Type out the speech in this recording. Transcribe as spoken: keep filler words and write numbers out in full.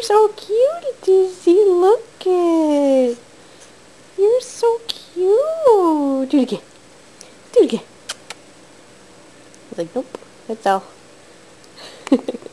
You're so cute, Dizzy. Look it. You're so cute. Do it again. Do it again. I was like, nope. That's all.